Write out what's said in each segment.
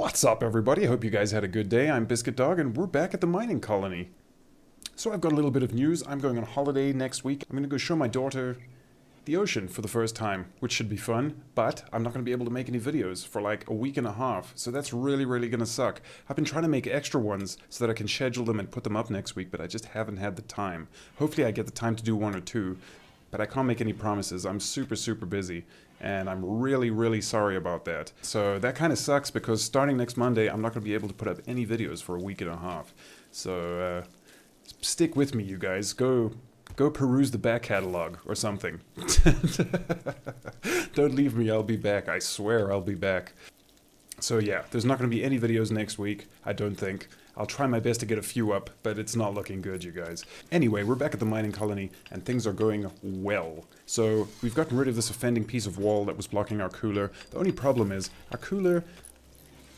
What's up, everybody? I hope you guys had a good day. I'm Biscuit Dog, and we're back at the mining colony. So I've got a little bit of news. I'm going on holiday next week. I'm going to go show my daughter the ocean for the first time, which should be fun, but I'm not going to be able to make any videos for like a week and a half, so that's really going to suck. I've been trying to make extra ones so that I can schedule them and put them up next week, but I just haven't had the time. Hopefully I get the time to do one or two, but I can't make any promises. I'm super busy, and I'm really sorry about that. So that kind of sucks, because starting next Monday, I'm not going to be able to put up any videos for a week and a half. So stick with me, you guys. Go peruse the back catalog or something. Don't leave me, I'll be back. I swear I'll be back. So yeah, there's not going to be any videos next week, I don't think. I'll try my best to get a few up, but it's not looking good, you guys. Anyway, we're back at the mining colony, and things are going well. So we've gotten rid of this offending piece of wall that was blocking our cooler. The only problem is our cooler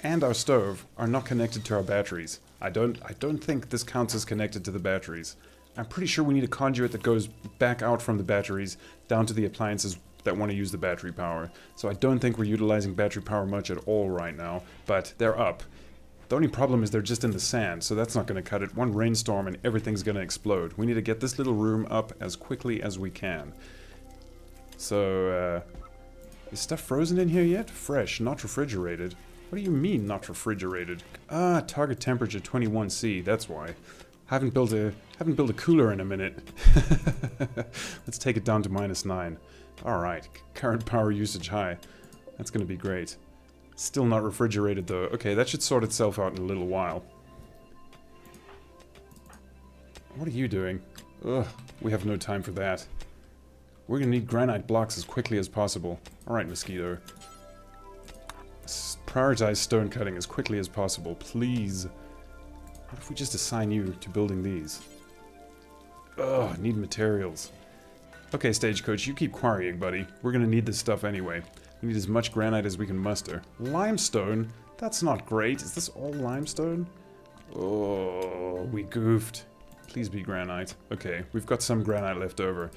and our stove are not connected to our batteries. I don't think this counts as connected to the batteries. I'm pretty sure we need a conduit that goes back out from the batteries down to the appliances that want to use the battery power. So I don't think we're utilizing battery power much at all right now, but they're up. The only problem is they're just in the sand, so that's not going to cut it. One rainstorm and everything's going to explode. We need to get this little room up as quickly as we can. So, is stuff frozen in here yet? Fresh, not refrigerated. What do you mean, not refrigerated? Ah, target temperature 21°C, that's why. Haven't built a cooler in a minute. Let's take it down to -9. Alright, current power usage high. That's going to be great. Still not refrigerated, though. Okay, that should sort itself out in a little while. What are you doing? Ugh, we have no time for that. We're gonna need granite blocks as quickly as possible. Alright, mosquito. Prioritize stone cutting as quickly as possible, please. What if we just assign you to building these? Ugh, need materials. Okay, Stagecoach, you keep quarrying, buddy. We're gonna need this stuff anyway. We need as much granite as we can muster. Limestone? That's not great. Is this all limestone? Oh, we goofed. Please be granite. Okay, we've got some granite left over.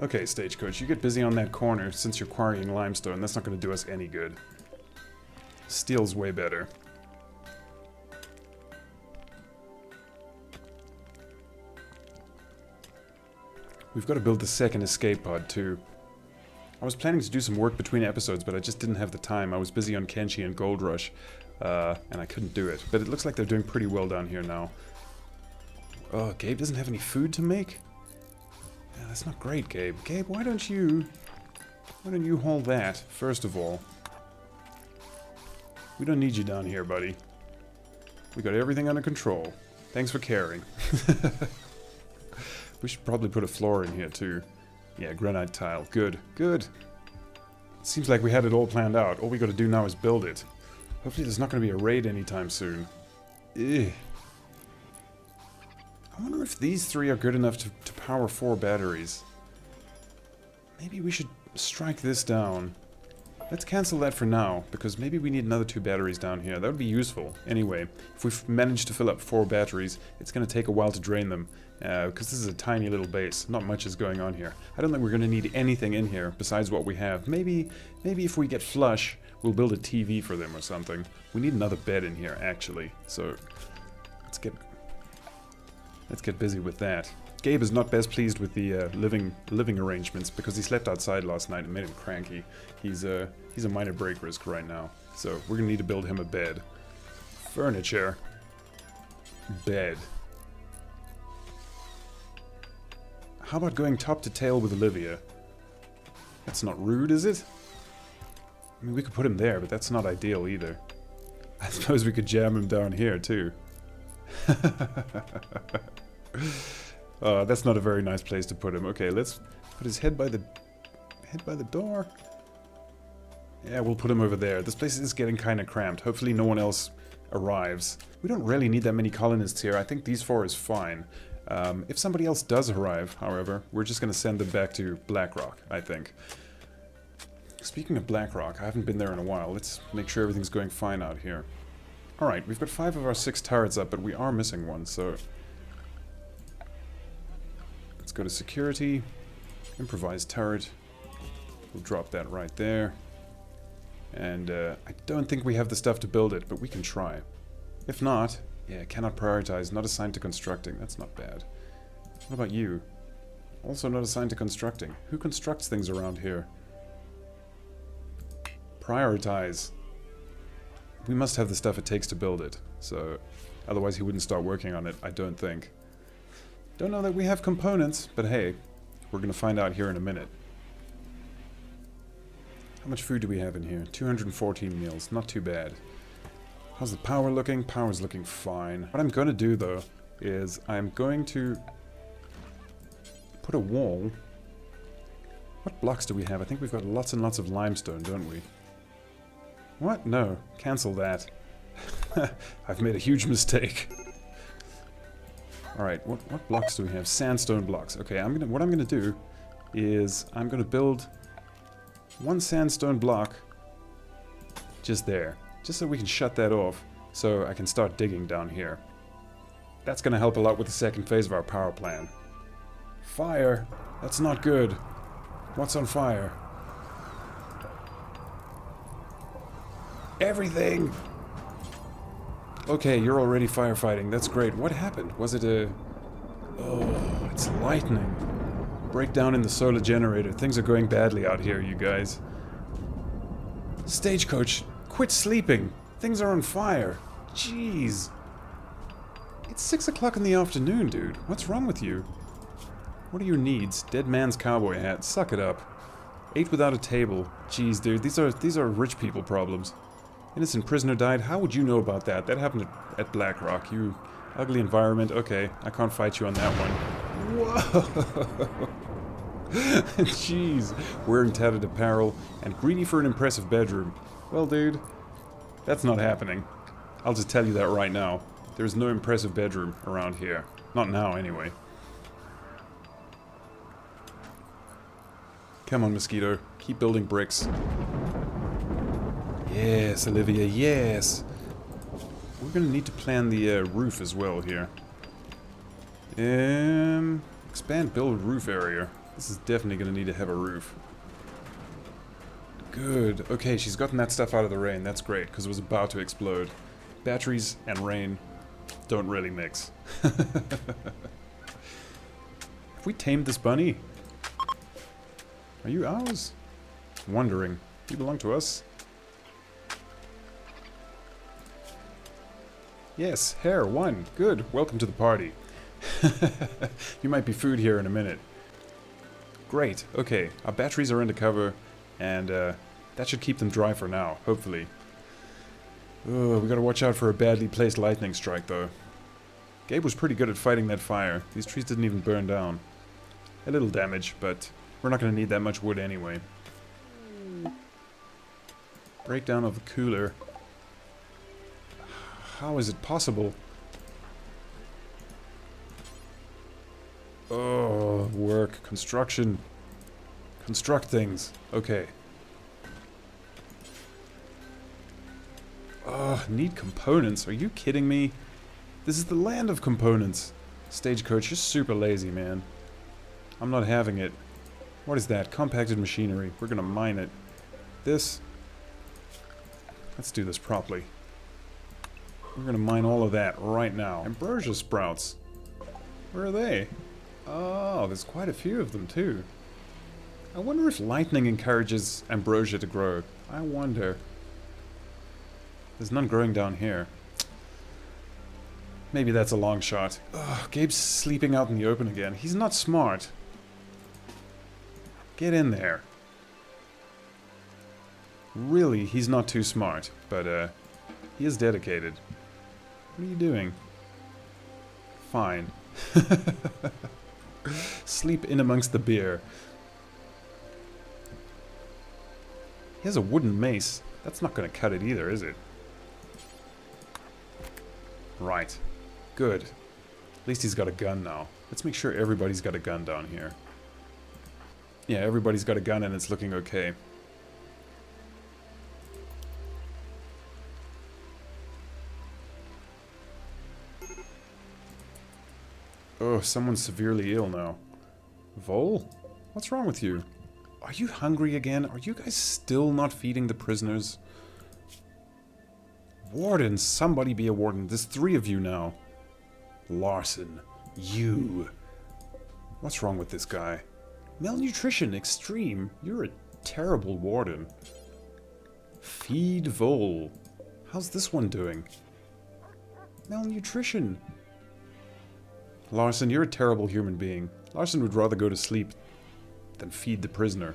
Okay, Stagecoach, you get busy on that corner since you're quarrying limestone. That's not going to do us any good. Steel's way better. We've got to build the second escape pod, too. I was planning to do some work between episodes, but I just didn't have the time. I was busy on Kenshi and Gold Rush, and I couldn't do it. But it looks like they're doing pretty well down here now. Oh, Gabe doesn't have any food to make? Yeah, that's not great, Gabe. Gabe, why don't you haul that, first of all? We don't need you down here, buddy. We got everything under control. Thanks for caring. We should probably put a floor in here, too. Yeah, granite tile. Good. Good. It seems like we had it all planned out. All we gotta do now is build it. Hopefully there's not gonna be a raid anytime soon. Ugh. I wonder if these three are good enough to power 4 batteries. Maybe we should strike this down. Let's cancel that for now, because maybe we need another 2 batteries down here. That would be useful. Anyway, if we've managed to fill up 4 batteries, it's going to take a while to drain them, because this is a tiny little base. Not much is going on here. I don't think we're going to need anything in here besides what we have. Maybe if we get flush, we'll build a TV for them or something. We need another bed in here, actually. So, let's get busy with that. Gabe is not best pleased with the living arrangements, because he slept outside last night and made him cranky. He's a minor break risk right now, so we're gonna need to build him a bed. Furniture. Bed. How about going top to tail with Olivia? That's not rude, is it? I mean, we could put him there, but that's not ideal either. I suppose we could jam him down here, too. That's not a very nice place to put him. Okay, let's put his head by the door. Yeah, we'll put him over there. This place is getting kind of cramped. Hopefully no one else arrives. We don't really need that many colonists here. I think these 4 is fine. If somebody else does arrive, however, we're just going to send them back to Blackrock, I think. Speaking of Blackrock, I haven't been there in a while. Let's make sure everything's going fine out here. Alright, we've got 5 of our 6 turrets up, but we are missing one, so... Let's go to security, improvised turret, we'll drop that right there. And I don't think we have the stuff to build it, but we can try. If not, yeah, cannot prioritize, not assigned to constructing. That's not bad. What about you? Also not assigned to constructing. Who constructs things around here? Prioritize. We must have the stuff it takes to build it, so otherwise he wouldn't start working on it, I don't think. Don't know that we have components, but hey, we're gonna find out here in a minute. How much food do we have in here? 214 meals, not too bad. How's the power looking? Power's looking fine. What I'm gonna do though is I'm going to put a wall. What blocks do we have? I think we've got lots and lots of limestone, don't we? What? No. Cancel that. I've made a huge mistake. Alright, what blocks do we have? Sandstone blocks. Okay, what I'm gonna do is I'm gonna build one sandstone block just there. Just so we can shut that off, so I can start digging down here. That's gonna help a lot with the second phase of our power plan. Fire! That's not good. What's on fire? Everything! Okay, you're already firefighting. That's great. What happened? Was it a... Oh, it's lightning. Breakdown in the solar generator. Things are going badly out here, you guys. Stagecoach, quit sleeping. Things are on fire. Jeez. It's 6 o'clock in the afternoon, dude. What's wrong with you? What are your needs? Dead man's cowboy hat. Suck it up. Ate without a table. Jeez, dude. These are rich people problems. Innocent prisoner died. How would you know about that? That happened at Blackrock. You ugly environment. Okay, I can't fight you on that one. Whoa! Jeez. Wearing tattered apparel and greedy for an impressive bedroom. Well, dude, that's not happening. I'll just tell you that right now. There's no impressive bedroom around here. Not now, anyway. Come on, Mosquito. Keep building bricks. Yes, Olivia, yes! We're gonna need to plan the roof as well here. Expand build roof area. This is definitely gonna need to have a roof. Good. Okay, she's gotten that stuff out of the rain. That's great, because it was about to explode. Batteries and rain don't really mix. Have we tamed this bunny? Are you ours? Wondering. You belong to us? Yes, hair, one. Good. Welcome to the party. You might be food here in a minute. Great. Okay, our batteries are under cover, and that should keep them dry for now, hopefully. Oh, we gotta watch out for a badly placed lightning strike, though. Gabe was pretty good at fighting that fire. These trees didn't even burn down. A little damage, but we're not gonna need that much wood anyway. Breakdown of the cooler. How is it possible? Oh, work. Construction. Construct things. Okay. Oh, need components. Are you kidding me? This is the land of components. Stagecoach, you're super lazy, man. I'm not having it. What is that? Compacted machinery. We're gonna mine it. This. Let's do this properly. We're gonna mine all of that right now. Ambrosia sprouts. Where are they? Oh, there's quite a few of them too. I wonder if lightning encourages ambrosia to grow. I wonder. There's none growing down here. Maybe that's a long shot. Ugh, Gabe's sleeping out in the open again. He's not smart. Get in there. Really, he's not too smart, but he is dedicated. What are you doing? Fine. Sleep in amongst the beer. He has a wooden mace. That's not gonna cut it either, is it? Right. Good. At least he's got a gun now. Let's make sure everybody's got a gun down here. Yeah, everybody's got a gun and it's looking okay. Oh, someone's severely ill now. Vole? What's wrong with you? Are you hungry again? Are you guys still not feeding the prisoners? Warden, somebody be a warden. There's three of you now. Larson, you. What's wrong with this guy? Malnutrition, extreme. You're a terrible warden. Feed Vole. How's this one doing? Malnutrition. Larson, you're a terrible human being. Larson would rather go to sleep than feed the prisoner.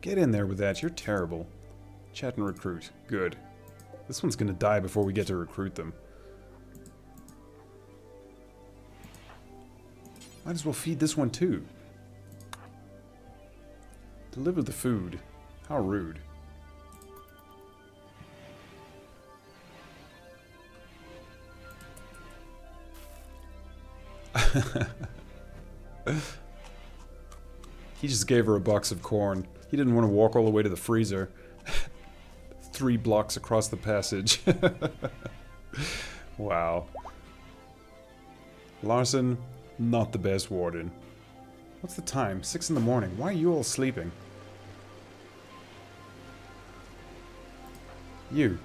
Get in there with that, you're terrible. Chat and recruit, good. This one's gonna die before we get to recruit them. Might as well feed this one too. Deliver the food. How rude. He just gave her a box of corn. He didn't want to walk all the way to the freezer. 3 blocks across the passage. Wow. Larson, not the best warden. What's the time? 6 in the morning. Why are you all sleeping? You.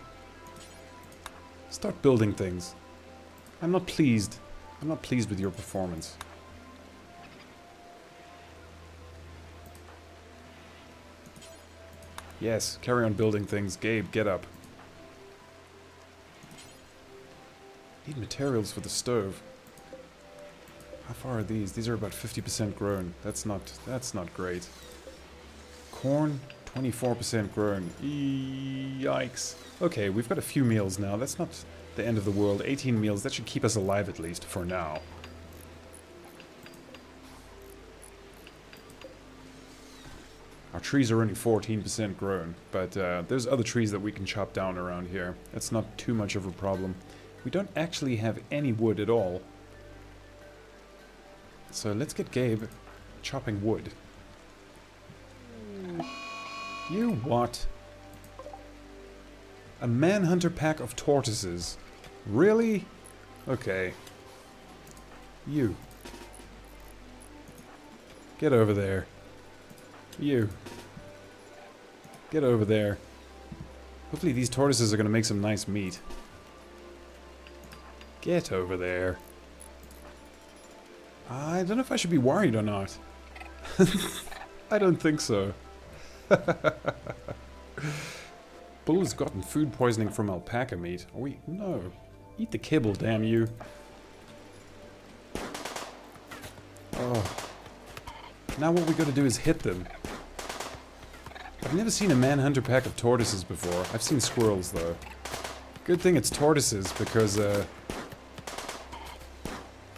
Start building things. I'm not pleased. I'm not pleased with your performance. Yes, carry on building things. Gabe, get up. Need materials for the stove. How far are these? These are about 50% grown. That's not great. Corn, 24% grown. Yikes. Okay, we've got a few meals now. That's not the end of the world. 18 meals, that should keep us alive at least, for now. Our trees are only 14% grown, but there's other trees that we can chop down around here. That's not too much of a problem. We don't actually have any wood at all. So let's get Gabe chopping wood. You what? A manhunter pack of tortoises. Really? Okay. You. Get over there. You. Get over there. Hopefully these tortoises are going to make some nice meat. Get over there. I don't know if I should be worried or not. I don't think so. Bull has gotten food poisoning from alpaca meat. Are we? No. Eat the kibble, damn you. Oh. Now what we got to do is hit them. I've never seen a manhunter pack of tortoises before. I've seen squirrels, though. Good thing it's tortoises, because if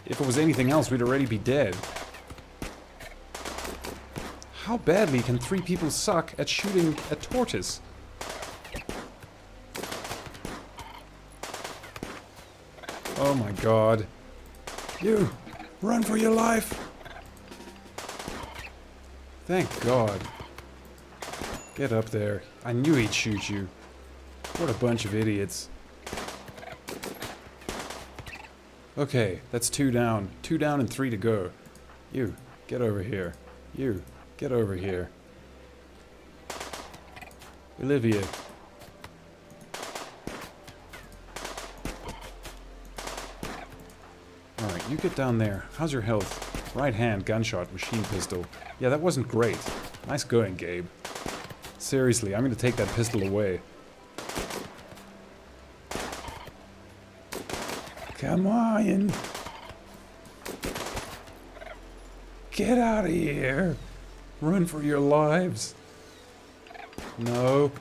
it was anything else, we'd already be dead. How badly can 3 people suck at shooting a tortoise? Oh my god. You! Run for your life! Thank god. Get up there. I knew he'd shoot you. What a bunch of idiots. Okay, that's 2 down. 2 down and 3 to go. You, get over here. You, get over here. Olivia. Alright, you get down there. How's your health? Right hand, gunshot, machine pistol. Yeah, that wasn't great. Nice going, Gabe. Seriously, I'm gonna take that pistol away. Come on! Get out of here! Run for your lives! No.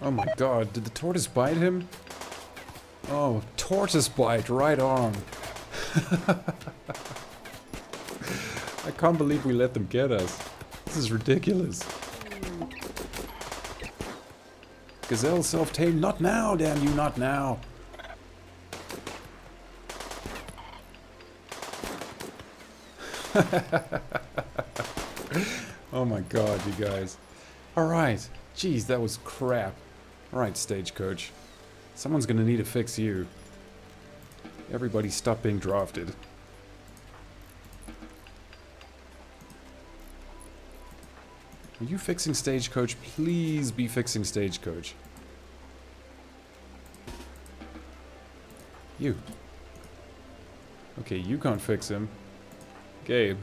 Oh my god, did the tortoise bite him? Oh, tortoise bite, right arm. I can't believe we let them get us. This is ridiculous. Gazelle self-tamed, not now, damn you, not now. Oh my god, you guys. Alright. Jeez, that was crap. Alright, stagecoach. Someone's gonna need to fix you. Everybody stop being drafted. Are you fixing stagecoach? Please be fixing stagecoach. You. Okay, you can't fix him. Gabe.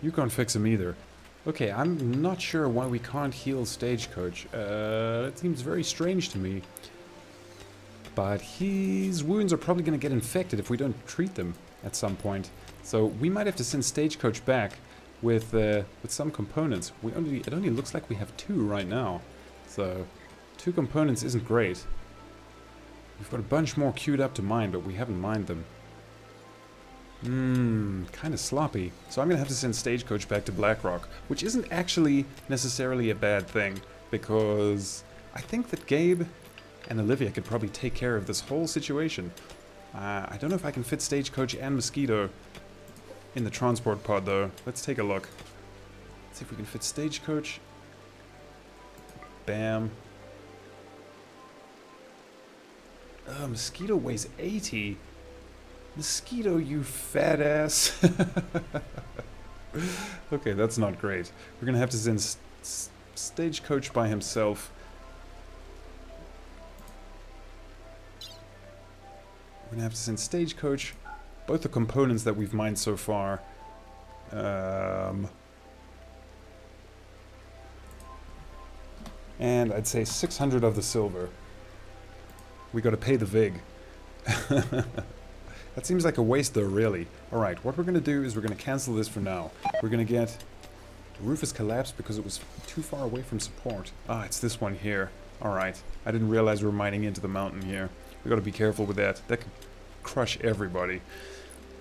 You can't fix him either. Okay, I'm not sure why we can't heal stagecoach. That seems very strange to me. But his wounds are probably going to get infected if we don't treat them at some point. So we might have to send stagecoach back with some components. It only looks like we have 2 right now. So 2 components isn't great. We've got a bunch more queued up to mine, but we haven't mined them. Kind of sloppy. So I'm going to have to send stagecoach back to Blackrock, which isn't actually necessarily a bad thing, because I think that Gabe and Olivia could probably take care of this whole situation. I don't know if I can fit stagecoach and Mosquito in the transport pod, though. Let's take a look. Let's see if we can fit stagecoach. Bam. Mosquito weighs 80. Mosquito, you fat ass. Okay, that's not great. We're gonna have to send stagecoach by himself. We're gonna have to send stagecoach, both the components that we've mined so far. And I'd say 600 of the silver. We gotta pay the VIG. That seems like a waste though, really. Alright, what we're gonna do is we're gonna cancel this for now. We're gonna get... The roof has collapsed because it was too far away from support. Ah, it's this one here. Alright. I didn't realize we were mining into the mountain here. We gotta be careful with that. That could crush everybody.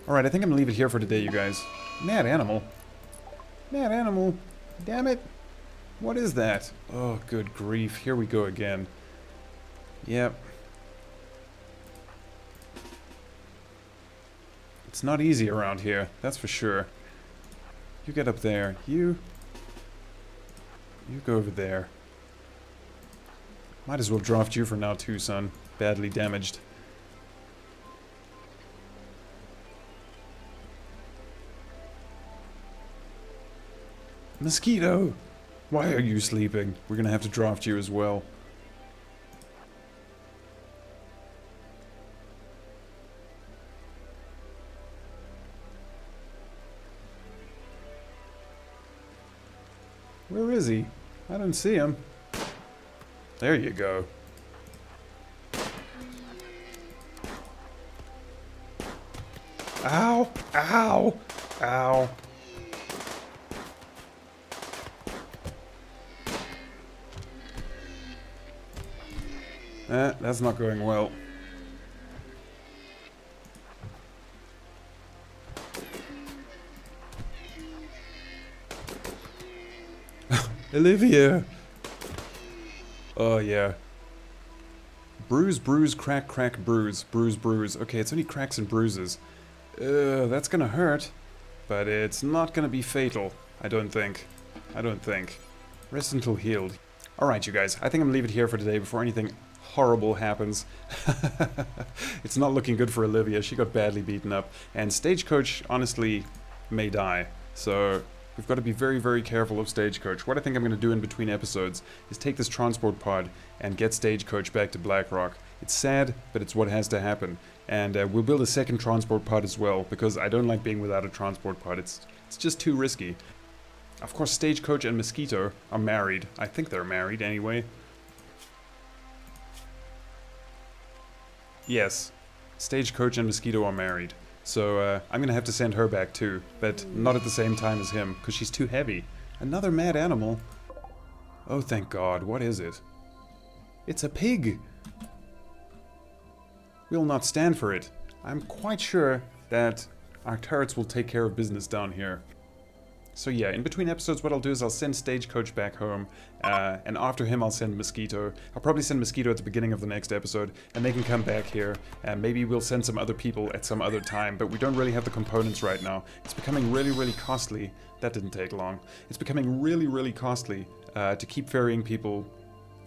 Alright, I think I'm gonna leave it here for today, you guys. Mad animal. Mad animal. Damn it. What is that? Oh, good grief. Here we go again. Yep. It's not easy around here, that's for sure. You get up there. You go over there. Might as well draft you for now too, son. Badly damaged. Mosquito! Why are you sleeping? We're gonna have to draft you as well. Where is he? I don't see him. There you go. Ow! Ow! Ow! That's not going well. Olivia! Oh, yeah. Bruise, bruise, crack, crack, bruise. Bruise, bruise. Okay, it's only cracks and bruises. That's gonna hurt. But it's not gonna be fatal. I don't think. I don't think. Rest until healed. Alright, you guys. I think I'm gonna leave it here for today before anything horrible happens. It's not looking good for Olivia. She got badly beaten up. And stagecoach, honestly, may die. So... we've got to be very, very careful of stagecoach. What I think I'm going to do in between episodes is take this transport pod and get stagecoach back to Blackrock. It's sad, but it's what has to happen. And we'll build a second transport pod as well, because I don't like being without a transport pod. It's just too risky. Of course, stagecoach and Mosquito are married. I think they're married anyway. Yes, stagecoach and Mosquito are married. So I'm gonna have to send her back too, but not at the same time as him, because she's too heavy. Another mad animal. Oh, thank God. What is it? It's a pig. We'll not stand for it. I'm quite sure that our turrets will take care of business down here. So yeah, in between episodes what I'll do is I'll send Stagecoach back home, and after him I'll send Mosquito. I'll probably send Mosquito at the beginning of the next episode, and they can come back here, and maybe we'll send some other people at some other time, but we don't really have the components right now. It's becoming really, really costly. That didn't take long. It's becoming really, really costly to keep ferrying people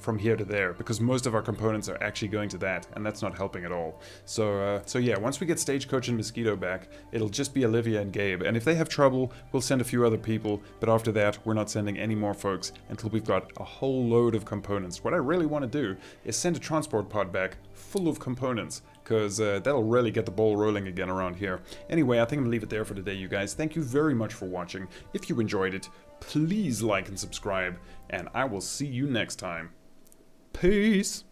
from here to there, because most of our components are actually going to that, and that's not helping at all. So so yeah, once we get Stagecoach and Mosquito back, it'll just be Olivia and Gabe, and if they have trouble, we'll send a few other people, but after that, we're not sending any more folks until we've got a whole load of components. What I really want to do is send a transport pod back full of components, because that'll really get the ball rolling again around here. Anyway, I think I'm gonna leave it there for today, you guys. Thank you very much for watching. If you enjoyed it, please like and subscribe, and I will see you next time. Peace.